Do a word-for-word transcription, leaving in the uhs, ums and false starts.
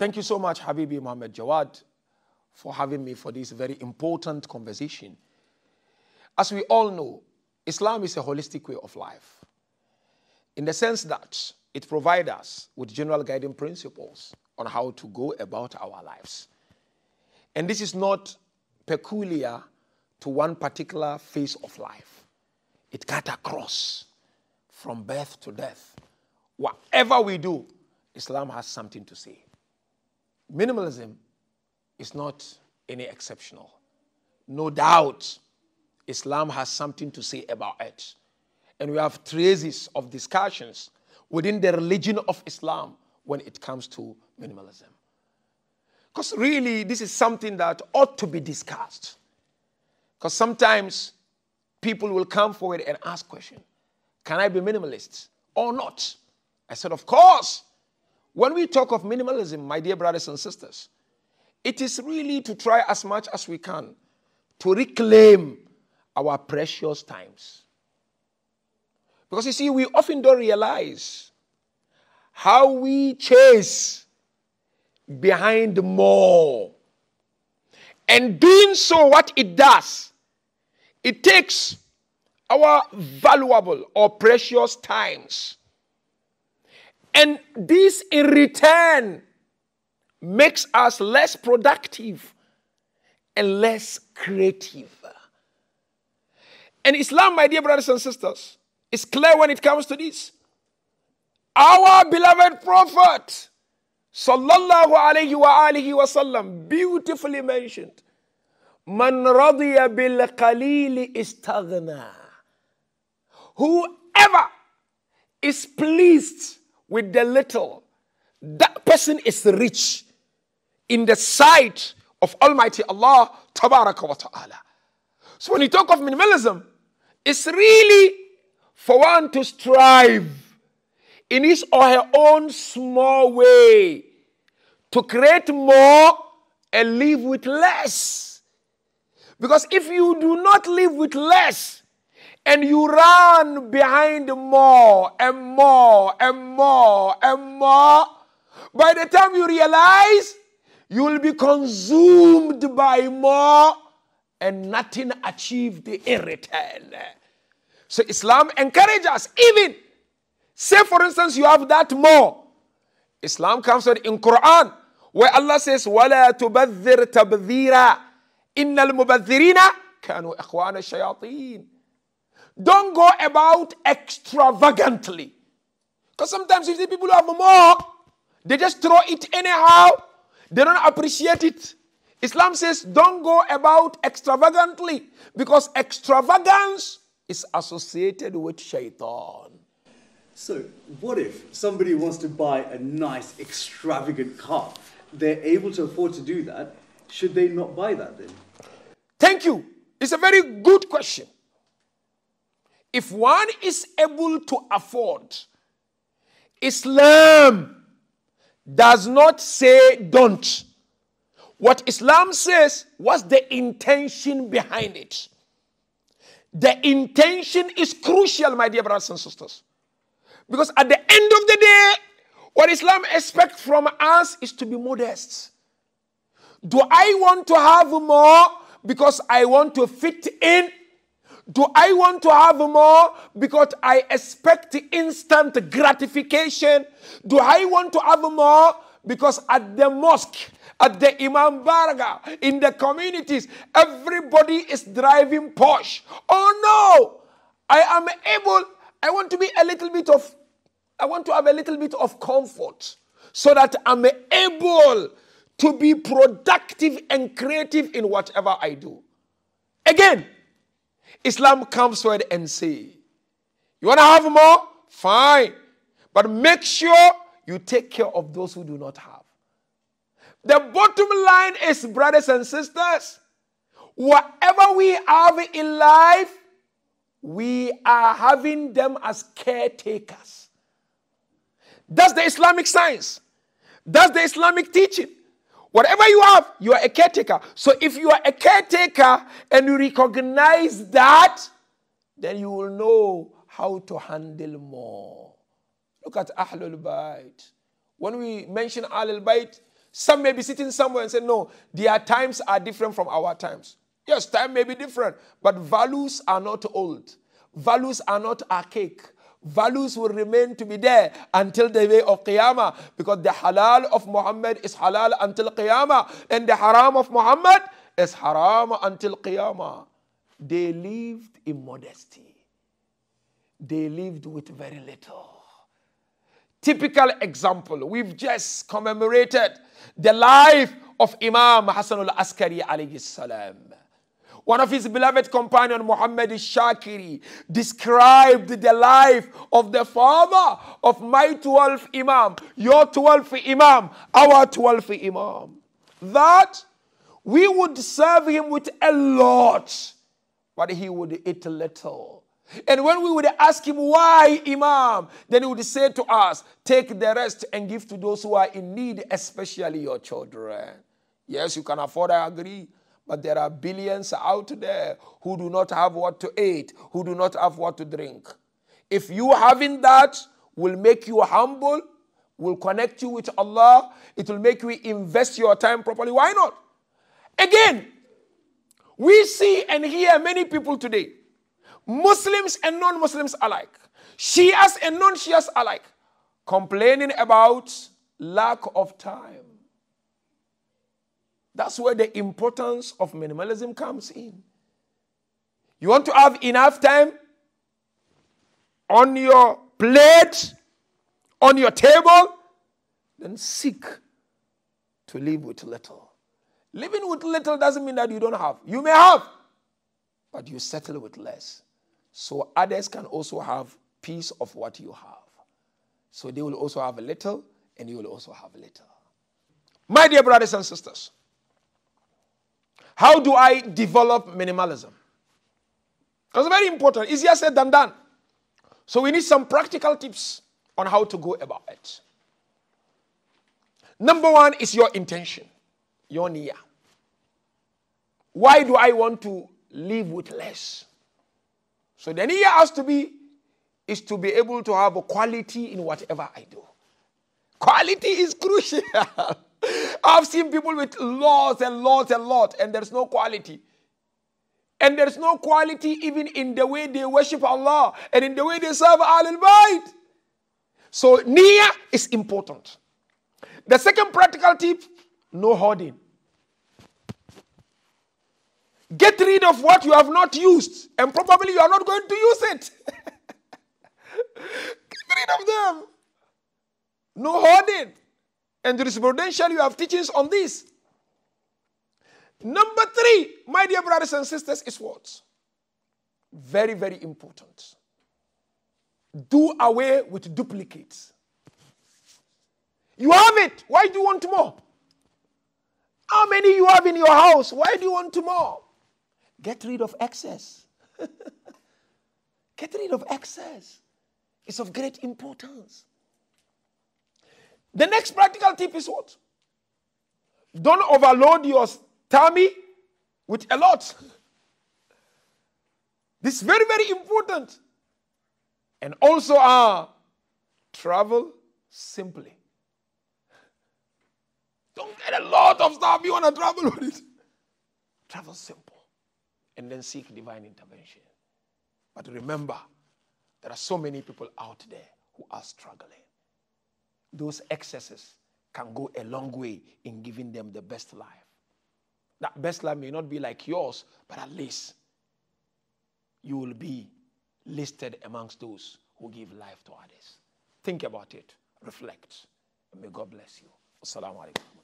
Thank you so much, Habibi Mohammed Jawad, for having me for this very important conversation. As we all know, Islam is a holistic way of life, in the sense that it provides us with general guiding principles on how to go about our lives. And this is not peculiar to one particular phase of life. It cuts across from birth to death. Whatever we do, Islam has something to say. Minimalism is not any exceptional. No doubt, Islam has something to say about it. And we have traces of discussions within the religion of Islam when it comes to minimalism. Because really, this is something that ought to be discussed. Because sometimes people will come forward and ask questions. Can I be minimalist or not? I said, of course. When we talk of minimalism, my dear brothers and sisters, it is really to try as much as we can to reclaim our precious times. Because you see, we often don't realize how we chase behind more. And doing so, what it does, it takes our valuable or precious times. And this, in return, makes us less productive and less creative. And Islam, my dear brothers and sisters, is clear when it comes to this. Our beloved Prophet, sallallahu alayhi wa alihi wa sallam, beautifully mentioned, "Man radiya bil qalili istaghna." Whoever is pleased with the little, that person is rich in the sight of Almighty Allah, tabaraka wa ta'ala. So when you talk of minimalism, it's really for one to strive in his or her own small way to create more and live with less. Because if you do not live with less, and you run behind more and more and more and more, by the time you realize, you will be consumed by more and nothing achieved in return. So Islam encourages us, even, say for instance, you have that more. Islam comes in Quran, where Allah says, وَلَا تُبَذِّرْ تَبْذِيرًا إِنَّ الْمُبَذِّرِينَ كَانُوا إِخْوَانَ الشَّيَاطِينَ. Don't go about extravagantly. Because sometimes you see people who have more, they just throw it anyhow. They don't appreciate it. Islam says don't go about extravagantly, because extravagance is associated with shaitan. So what if somebody wants to buy a nice, extravagant car? They're able to afford to do that. Should they not buy that then? Thank you. It's a very good question. If one is able to afford, Islam does not say don't. What Islam says, what's the intention behind it? The intention is crucial, my dear brothers and sisters. Because at the end of the day, what Islam expects from us is to be modest. Do I want to have more because I want to fit in? Do I want to have more because I expect instant gratification? Do I want to have more because at the mosque, at the Imam Barga, in the communities, everybody is driving Porsche? Oh no, I am able, I want to be a little bit of, I want to have a little bit of comfort so that I'm able to be productive and creative in whatever I do. Again, Islam comes forward and says, you want to have more? Fine. But make sure you take care of those who do not have. The bottom line is, brothers and sisters, whatever we have in life, we are having them as caretakers. That's the Islamic science. That's the Islamic teaching. Whatever you have, you are a caretaker. So if you are a caretaker and you recognize that, then you will know how to handle more. Look at Ahlul Bayt. When we mention Ahlul Bayt, Some may be sitting somewhere and say, no, their times are different from our times. Yes, time may be different, but values are not old. Values are not archaic. Values will remain to be there until the day of Qiyamah, because the halal of Muhammad is halal until Qiyamah, and the haram of Muhammad is haram until Qiyamah. They lived in modesty. They lived with very little. Typical example, we've just commemorated the life of Imam Hassan al-Askari alayhi salam. One of his beloved companions, Muhammad Shakiri, described the life of the father of my twelfth Imam, your twelfth Imam, our twelfth Imam, that we would serve him with a lot, but he would eat little. And when we would ask him, why, Imam? Then he would say to us, take the rest and give to those who are in need, especially your children. Yes, you can afford, I agree. But there are billions out there who do not have what to eat, who do not have what to drink. If you having that will make you humble, will connect you with Allah, it will make you invest your time properly. Why not? Again, we see and hear many people today, Muslims and non-Muslims alike, Shias and non-Shias alike, complaining about lack of time. That's where the importance of minimalism comes in. You want to have enough time on your plate, on your table, then seek to live with little. Living with little doesn't mean that you don't have. You may have, but you settle with less, so others can also have piece of what you have. So they will also have a little, and you will also have a little. My dear brothers and sisters, how do I develop minimalism? That's very important. Easier said than done. So we need some practical tips on how to go about it. Number one is your intention, your niyyah. Why do I want to live with less? So the niyyah has to be, is to be able to have a quality in whatever I do. Quality is crucial. I've seen people with lots and lots and lots, and there's no quality. And there's no quality even in the way they worship Allah and in the way they serve Ahlul Bayt. So niyyah is important. The second practical tip, no hoarding. Get rid of what you have not used, and probably you are not going to use it. Get rid of them. No hoarding. And there is potential, you have teachings on this. Number three, my dear brothers and sisters, is what? Very, very important. Do away with duplicates. You have it. Why do you want more? How many you have in your house? Why do you want more? Get rid of excess. Get rid of excess. It's of great importance. The next practical tip is what? Don't overload your tummy with a lot. This is very, very important. And also, uh, travel simply. Don't get a lot of stuff. You want to travel with it. Travel simple. And then seek divine intervention. But remember, there are so many people out there who are struggling. Those excesses can go a long way in giving them the best life. That best life may not be like yours, but at least you will be listed amongst those who give life to others. Think about it, reflect, and may God bless you. Assalamu alaikum.